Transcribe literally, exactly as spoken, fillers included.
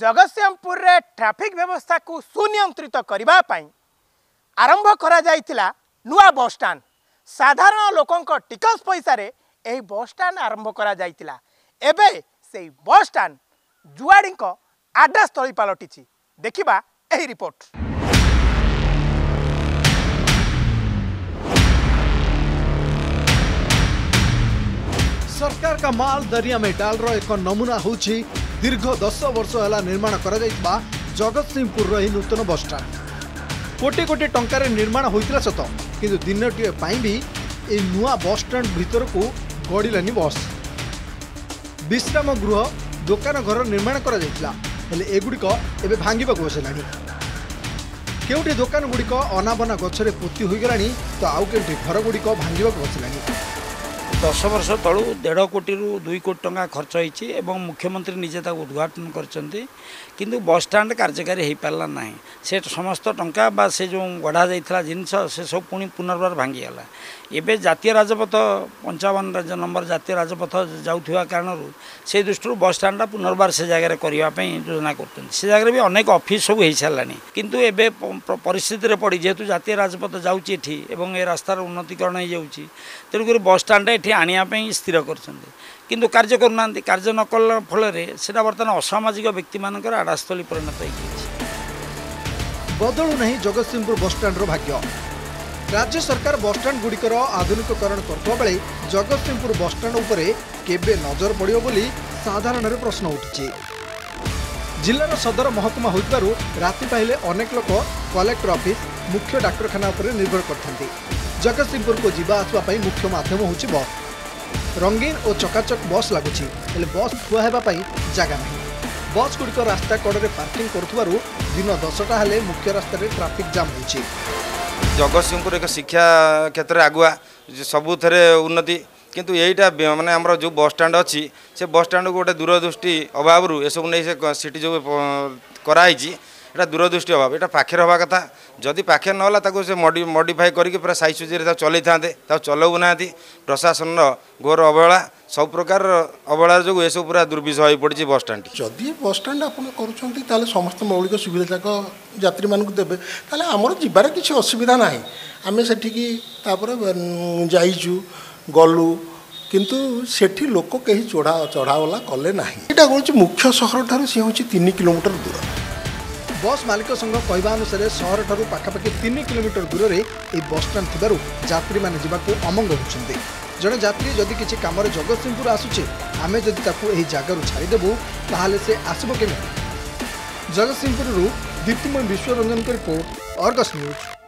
जगतसिंहपुर रे ट्रैफिक व्यवस्था को सुनियंत्रित करबा पई आरंभ करा जाइतिला नुआ बस स्टैंड। साधारण लोकंक टिकस पैसा रे एही बस स्टैंड आरंभ करा जाइतिला। एबे सेही बस स्टैंड जुआड़ीक आड्डा स्थली पलटिछि। देखिबा एही रिपोर्ट। सरकार का माल दरिया में डाल रो एक नमूना होछि दीर्घ दस वर्ष है निर्माण कर जगतसिंहपुर नूतन बस स्टैंड। कोटी कोटी टंकार निर्माण होता सत किंतु दिनटीएं भी ये नुआ बस स्टैंड भीतर को गड़िलानी बस। विश्राम गृह दोकान घर निर्माण करगुड़िक एवं भांगा बसला। क्योंकि दोकान गुड़िक अनाबना गचरे पोती होगा तो आउ के घरगुड़िक भांगा बसला। दस वर्ष तलू डेढ़ कोटी रु दुई कोटी टंका खर्च होती एवं मुख्यमंत्री निजे उद्घाटन कर बस स्टैंड कार्यकारी हो पारा ना। से समस्त टंका बा से जो गढ़ा जाता जिनस से सब पुणी पुनर्वार भांगीगला। एवं जातीय राजपथ पंचावन नंबर जातीय राजपथ जाऊा कारण से दृष्टि बस स्टैंड पुनर्वार से जगह करने योजना कर जगह भी अनेक अफिस् सब हो सारा। कितु ए परिस्थिति पड़ी जेहेतु जातीय राजपथ जाऊँगी एटी एवं ये रास्तार उन्नतीकरण हो जाए तेणुक बस स्टैंड आने स्थिर कर कार्य करना। कार्य न कला फल बर्तमान असामाजिक व्यक्ति मान आड़ास्थली परिणत हो। बदलू नहीं जगतसिंहपुर बस स्टैंड भाग्य। राज्य सरकार बस स्टैंड गुड़िकर आधुनिकरण करता बेले जगतसिंहपुर बस स्टैंड उपर केबे नजर पड़ो बोली साधारण प्रश्न उठी। जिलार सदर महकुमा हो राति पाइले अनेक लोक कलेक्टर ऑफिस मुख्य डाक्टरखाना उपर निर्भर करते। जगतसिंहपुर को जीवा आसवाई मुख्य मध्यम होची बस। रंगीन और चकाचक बस लगुच बस थुआ जगह ना। बस गुड़िक रास्ता कड़े पार्किंग कर दिन दसटा हेले मुख्य रास्तार ट्राफिक जाम होची। जगतसिंहपुर एक शिक्षा क्षेत्र में आगुआ सबुथ उन्नति किंतु यहीटा माने आमर जो बस स्टैंड अच्छी से बस स्टैंड को गोटे दूरदृष्टि अभाव एसबू नहीं सीट जो कराई एटा दूरदृष्टि अभाव। एटा पाखे हवा कथा जदि पाखे ना से मॉडि मॉडिफाई करके पूरा साई सुजी चलई था चलाऊ ना। प्रशासन घोर अवहेला सब प्रकार अवहेला जो सब पूरा दुर्विष हो पड़ी बस स्टैंड। जदि बस स्टैंड आप कर समस्त मौलिक सुविधा जाक यात्री मानक देवे ताले आमर जीवार किसी असुविधा ना। आम से जाइजु गलु किंतु सेठी लोक कहीं चढ़ा चढ़ावला कले ना। यहाँ हूँ मुख्य सहर ठार सी हूँ तीन किलोमीटर दूर। बस मालिक संघ कहवा अनुसार सहर ठारू पाखापाखि तीन किलोमीटर दूर में यह बस स्टैंड थिबारु यात्री माने जिबाकु अमंग होउछन्ते। जड़े यात्री जदि किछि कामरे जगतसिंहपुर आसुछे आमे जदि ताकु एही जागारु छाड़ी देबु ताहाले से आसिबो केमे। जगतसिंहपुररु Diptimay Biswaranjan report, Argus news.